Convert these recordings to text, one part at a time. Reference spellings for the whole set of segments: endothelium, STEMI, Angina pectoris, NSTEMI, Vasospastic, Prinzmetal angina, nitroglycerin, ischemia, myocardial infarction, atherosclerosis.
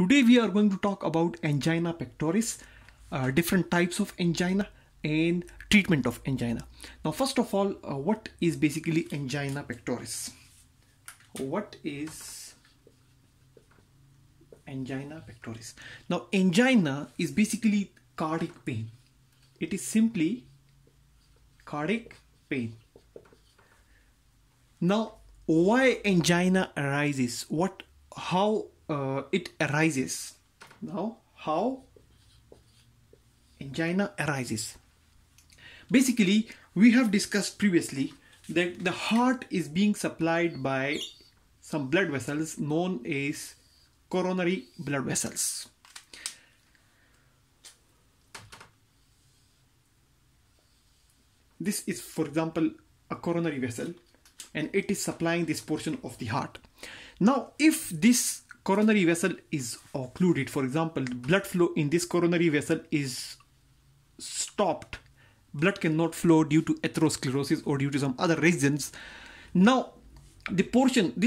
Today we are going to talk about angina pectoris, different types of angina and treatment of angina. Now first of all, what is basically angina pectoris? What is angina pectoris? Now angina is basically cardiac pain. It is simply cardiac pain. Now why angina arises? How angina arises? Basically, we have discussed previously that the heart is being supplied by some blood vessels known as coronary blood vessels. This is, for example, a coronary vessel, and it is supplying this portion of the heart. Now, if this coronary vessel is occluded, for example, the blood flow in this coronary vessel is stopped, blood cannot flow due to atherosclerosis or due to some other reasons. Now, this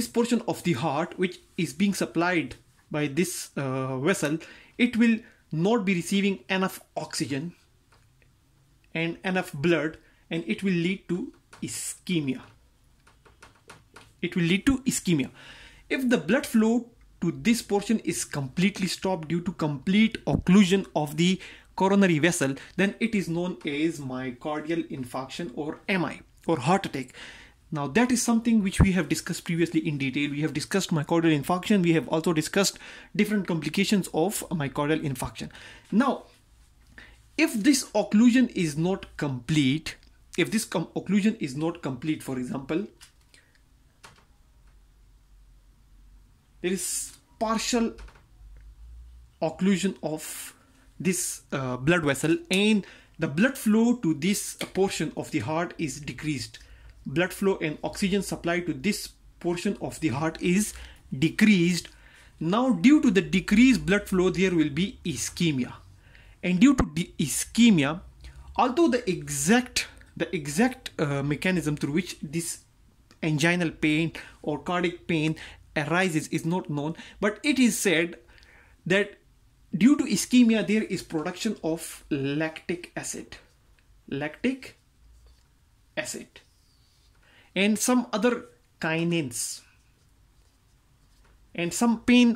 portion of the heart, which is being supplied by this vessel, it will not be receiving enough oxygen and enough blood, and it will lead to ischemia. It will lead to ischemia. If the blood flow to this portion is completely stopped due to complete occlusion of the coronary vessel, then it is known as myocardial infarction or MI or heart attack. Now that is something which we have discussed previously in detail. We have discussed myocardial infarction. We have also discussed different complications of myocardial infarction. Now, if this occlusion is not complete, for example, there is partial occlusion of this blood vessel and the blood flow to this portion of the heart is decreased. Blood flow and oxygen supply to this portion of the heart is decreased. Now due to the decreased blood flow, there will be ischemia. And due to the ischemia, although the exact mechanism through which this anginal pain or cardiac pain arises is not known, but it is said that due to ischemia there is production of lactic acid and some other kinins and some pain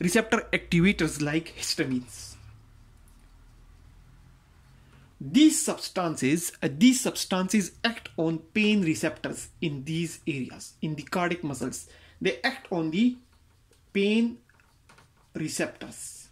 receptor activators like histamines. These substances act on pain receptors in these areas, in the cardiac muscles. They act on the pain receptors.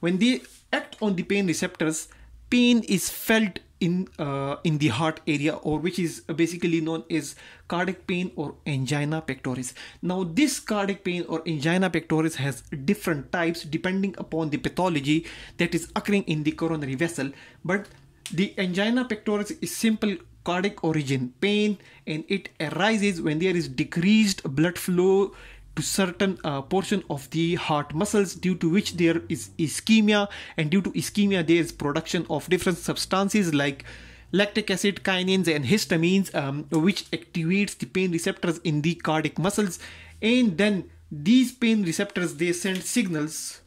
When they act on the pain receptors, pain is felt in the heart area, or which is basically known as cardiac pain or angina pectoris. Now this cardiac pain or angina pectoris has different types depending upon the pathology that is occurring in the coronary vessel, but the angina pectoris is simple cardiac origin pain, and it arises when there is decreased blood flow to certain portion of the heart muscles, due to which there is ischemia, and due to ischemia there is production of different substances like lactic acid, kinins and histamines, which activates the pain receptors in the cardiac muscles, and then these pain receptors, they send signals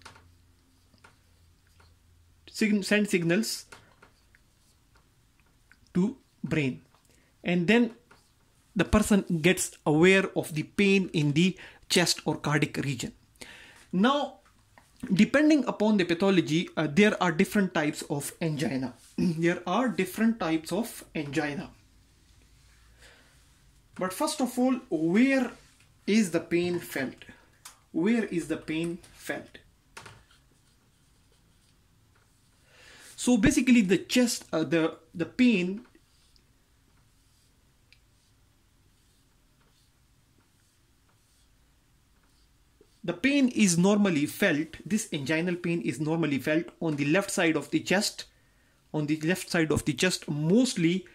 to brain, and then the person gets aware of the pain in the chest or cardiac region. Now, depending upon the pathology, there are different types of angina. But first of all, where is the pain felt? So basically, the chest, the pain is normally felt, this anginal pain is normally felt on the left side of the chest, mostly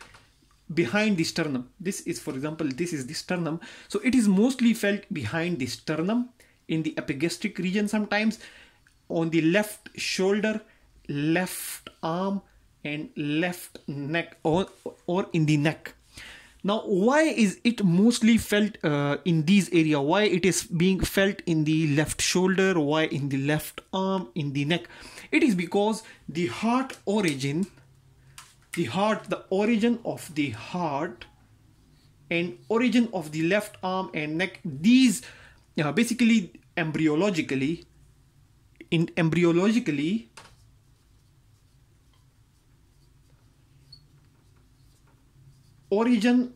behind the sternum. This is, for example, this is the sternum. So it is mostly felt behind the sternum, in the epigastric region sometimes, on the left shoulder, left arm and left neck, or in the neck. Now, why is it mostly felt in these area? Why it is being felt in the left shoulder? Why in the left arm, in the neck? It is because the heart origin, the origin of the heart and origin of the left arm and neck, these basically embryologically origin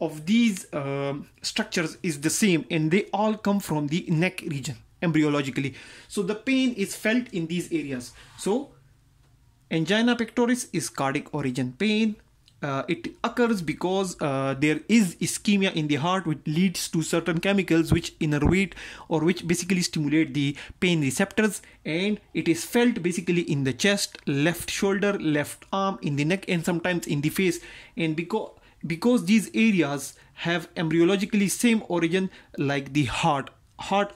of these structures is the same, and they all come from the neck region embryologically. So the pain is felt in these areas. So angina pectoris is cardiac origin pain. It occurs because there is ischemia in the heart, which leads to certain chemicals which innervate or which basically stimulate the pain receptors, and it is felt basically in the chest, left shoulder, left arm, in the neck, and sometimes in the face. And because these areas have embryologically same origin like the heart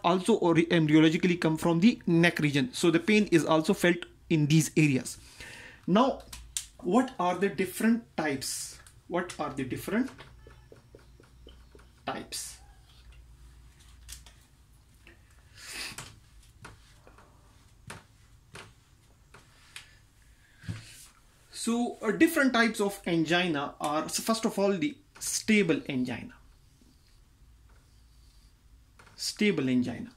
also embryologically come from the neck region, so the pain is also felt in these areas. Now, what are the different types? What are the different types? So different types of angina are, first of all, the stable angina. Stable angina.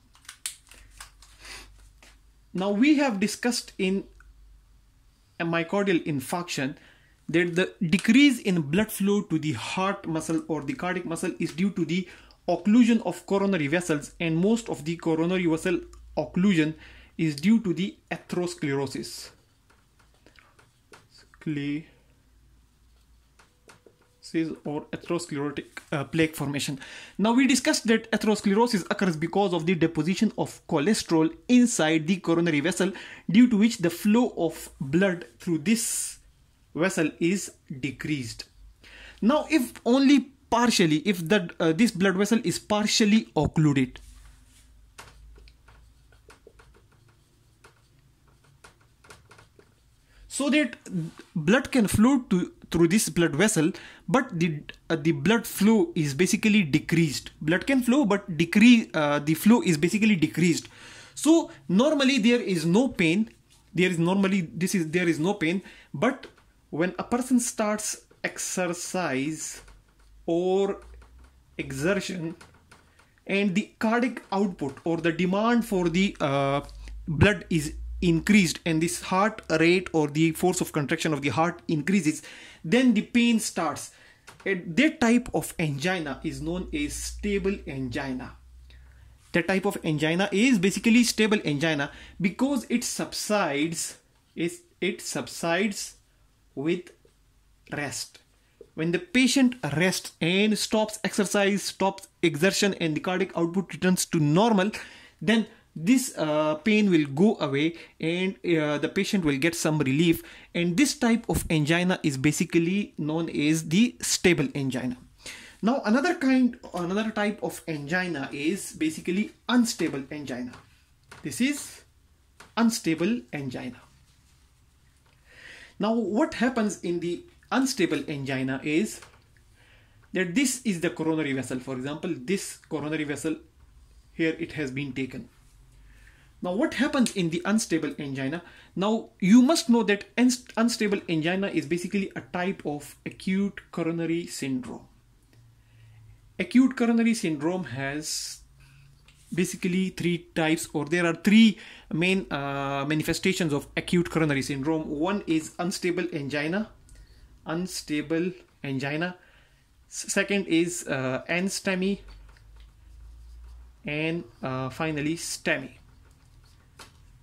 Now, we have discussed in myocardial infarction that the decrease in blood flow to the heart muscle or the cardiac muscle is due to the occlusion of coronary vessels, and most of the coronary vessel occlusion is due to the atherosclerosis. Or atherosclerotic plaque formation. Now, we discussed that atherosclerosis occurs because of the deposition of cholesterol inside the coronary vessel, due to which the flow of blood through this vessel is decreased. Now, if only partially, if that this blood vessel is partially occluded, so that blood can flow through this blood vessel, but the blood flow is basically decreased. Blood can flow, but the flow is basically decreased. So normally there is no pain. There is no pain. But when a person starts exercise or exertion, and the cardiac output or the demand for the blood is increased, and this heart rate or the force of contraction of the heart increases, then the pain starts. And that type of angina is known as stable angina. That type of angina is basically stable angina because it subsides. It subsides with rest. When the patient rests and stops exercise, stops exertion, and the cardiac output returns to normal, then this pain will go away, and the patient will get some relief. And this type of angina is basically known as the stable angina. Now, another type of angina is basically unstable angina. This is unstable angina. Now, what happens in the unstable angina is that this is the coronary vessel. For example, this coronary vessel here, it has been taken. Now, what happens in the unstable angina? Now, you must know that unstable angina is basically a type of acute coronary syndrome. Acute coronary syndrome has basically three types, or there are three main manifestations of acute coronary syndrome. One is unstable angina. Second is NSTEMI, and finally STEMI.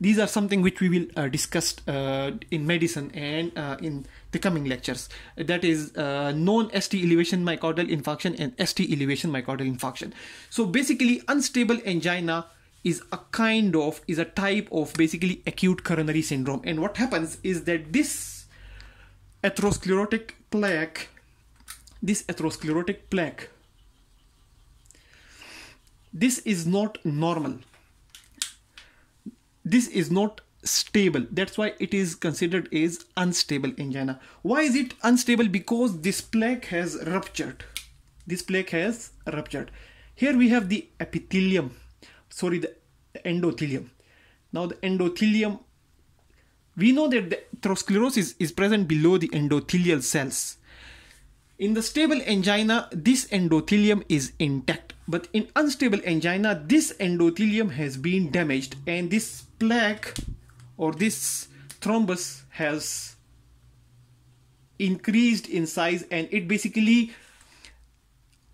These are something which we will discuss in medicine and in the coming lectures. That is non-ST elevation myocardial infarction and ST elevation myocardial infarction. So basically, unstable angina is a type of basically acute coronary syndrome. And what happens is that this atherosclerotic plaque, this is not normal. This is not stable. That's why it is considered as unstable angina. Why is it unstable? Because this plaque has ruptured. This plaque has ruptured. Here we have the epithelium, sorry, the endothelium. Now the endothelium, we know that the atherosclerosis is present below the endothelial cells. In the stable angina, this endothelium is intact, but in unstable angina, this endothelium has been damaged and this plaque or this thrombus has increased in size, and it basically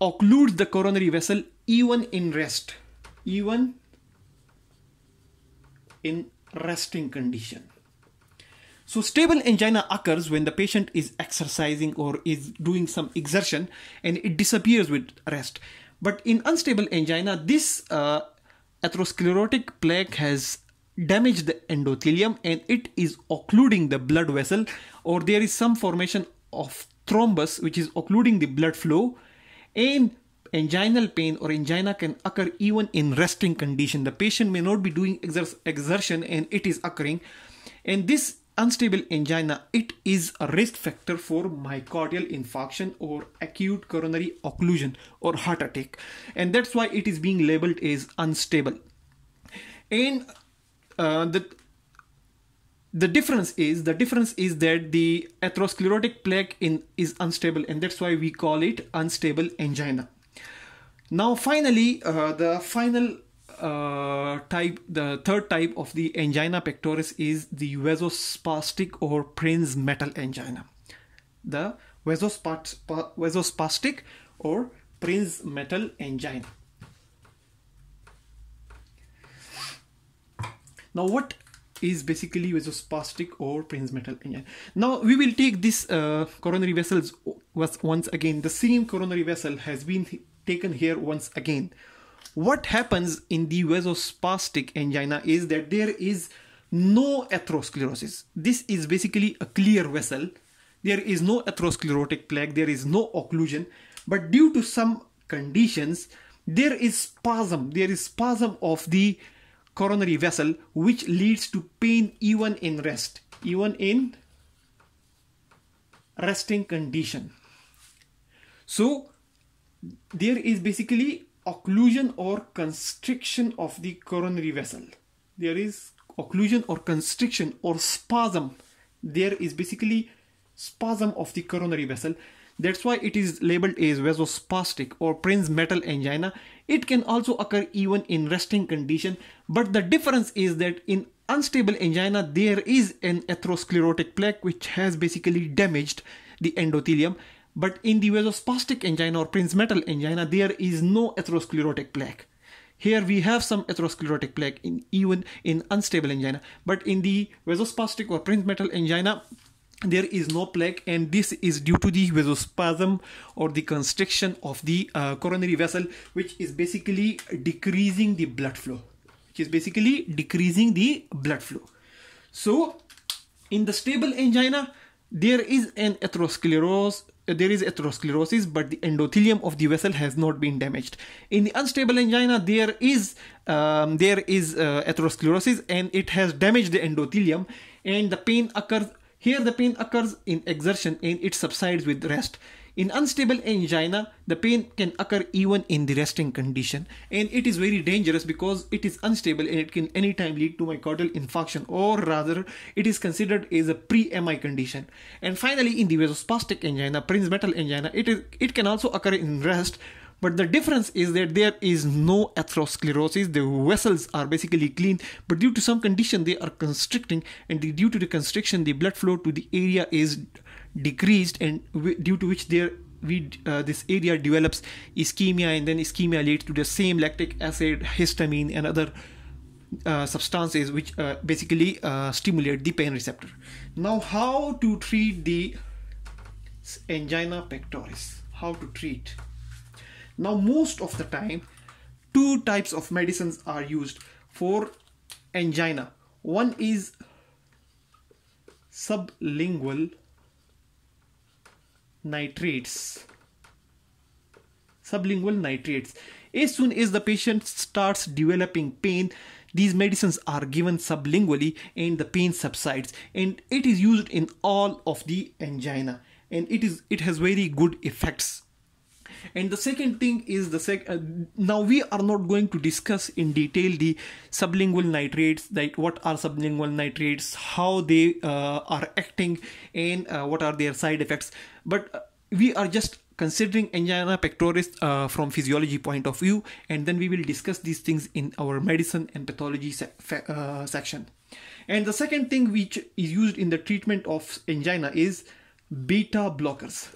occludes the coronary vessel even in rest, even in resting condition. So stable angina occurs when the patient is exercising or is doing some exertion and it disappears with rest. But in unstable angina, this atherosclerotic plaque has damaged the endothelium and it is occluding the blood vessel, or there is some formation of thrombus which is occluding the blood flow, and anginal pain or angina can occur even in resting condition. The patient may not be doing exertion and it is occurring, and this unstable angina, it is a risk factor for myocardial infarction or acute coronary occlusion or heart attack, and that's why it is being labeled as unstable. And the difference is that the atherosclerotic plaque is unstable, and that's why we call it unstable angina. Now finally, the third type of the angina pectoris is the vasospastic or Prinzmetal angina. The vasospastic or Prinzmetal angina. Now what is basically vasospastic or Prinzmetal angina? Now we will take this coronary vessels once again. The same coronary vessel has been taken here once again. What happens in the vasospastic angina is that there is no atherosclerosis. This is basically a clear vessel. There is no atherosclerotic plaque. There is no occlusion. But due to some conditions, there is spasm. There is spasm of the coronary vessel, which leads to pain even in rest, even in resting condition. So there is basically occlusion or constriction of the coronary vessel. There is occlusion or constriction or spasm. There is basically spasm of the coronary vessel. That's why it is labeled as vasospastic or Prinzmetal angina. It can also occur even in resting condition, but the difference is that in unstable angina, there is an atherosclerotic plaque which has basically damaged the endothelium. But in the vasospastic angina or Prinzmetal angina, there is no atherosclerotic plaque. Here we have some atherosclerotic plaque even in unstable angina. But in the vasospastic or Prinzmetal angina, there is no plaque, and this is due to the vasospasm or the constriction of the coronary vessel, which is basically decreasing the blood flow. So in the stable angina, there is an atherosclerosis. There is atherosclerosis, but the endothelium of the vessel has not been damaged. In the unstable angina, there is atherosclerosis and it has damaged the endothelium, and the pain occurs here. The pain occurs in exertion and it subsides with rest. In unstable angina, the pain can occur even in the resting condition, and it is very dangerous because it is unstable and it can anytime lead to myocardial infarction, or rather it is considered as a pre-MI condition. And finally, in the vasospastic angina, Prinzmetal angina, it can also occur in rest, but the difference is that there is no atherosclerosis. The vessels are basically clean, but due to some condition they are constricting, and due to the constriction the blood flow to the area is decreased, and due to which this area develops ischemia, and then ischemia leads to the same lactic acid, histamine and other substances which basically stimulate the pain receptor. Now how to treat the angina pectoris? Now most of the time two types of medicines are used for angina. One is sublingual nitrates. As soon as the patient starts developing pain, These medicines are given sublingually and the pain subsides, and it is used in all of the angina, and it has very good effects. And the second thing is now we are not going to discuss in detail the sublingual nitrates, like what are sublingual nitrates, how they are acting, and what are their side effects. But we are just considering angina pectoris from physiology point of view, and then we will discuss these things in our medicine and pathology section. And the second thing which is used in the treatment of angina is beta blockers.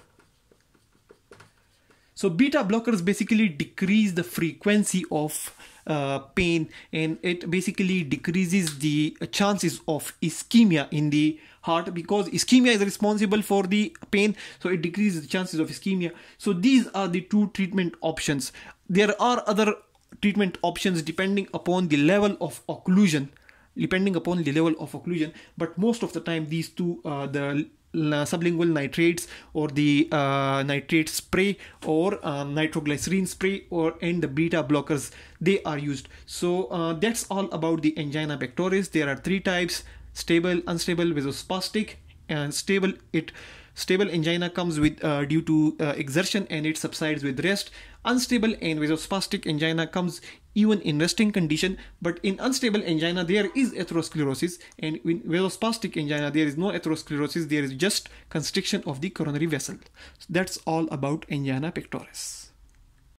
So beta blockers basically decrease the frequency of pain, and it basically decreases the chances of ischemia in the heart, because ischemia is responsible for the pain, so it decreases the chances of ischemia. So these are the two treatment options. There are other treatment options depending upon the level of occlusion, but most of the time these two are the sublingual nitrates or the nitrate spray or nitroglycerin spray and the beta blockers, they are used. So that's all about the angina pectoris. There are three types: stable, unstable, vasospastic. And stable angina comes with due to exertion, and it subsides with rest. Unstable and vasospastic angina comes even in resting condition, but in unstable angina there is atherosclerosis, and in vasospastic angina there is no atherosclerosis, there is just constriction of the coronary vessel. So that's all about angina pectoris.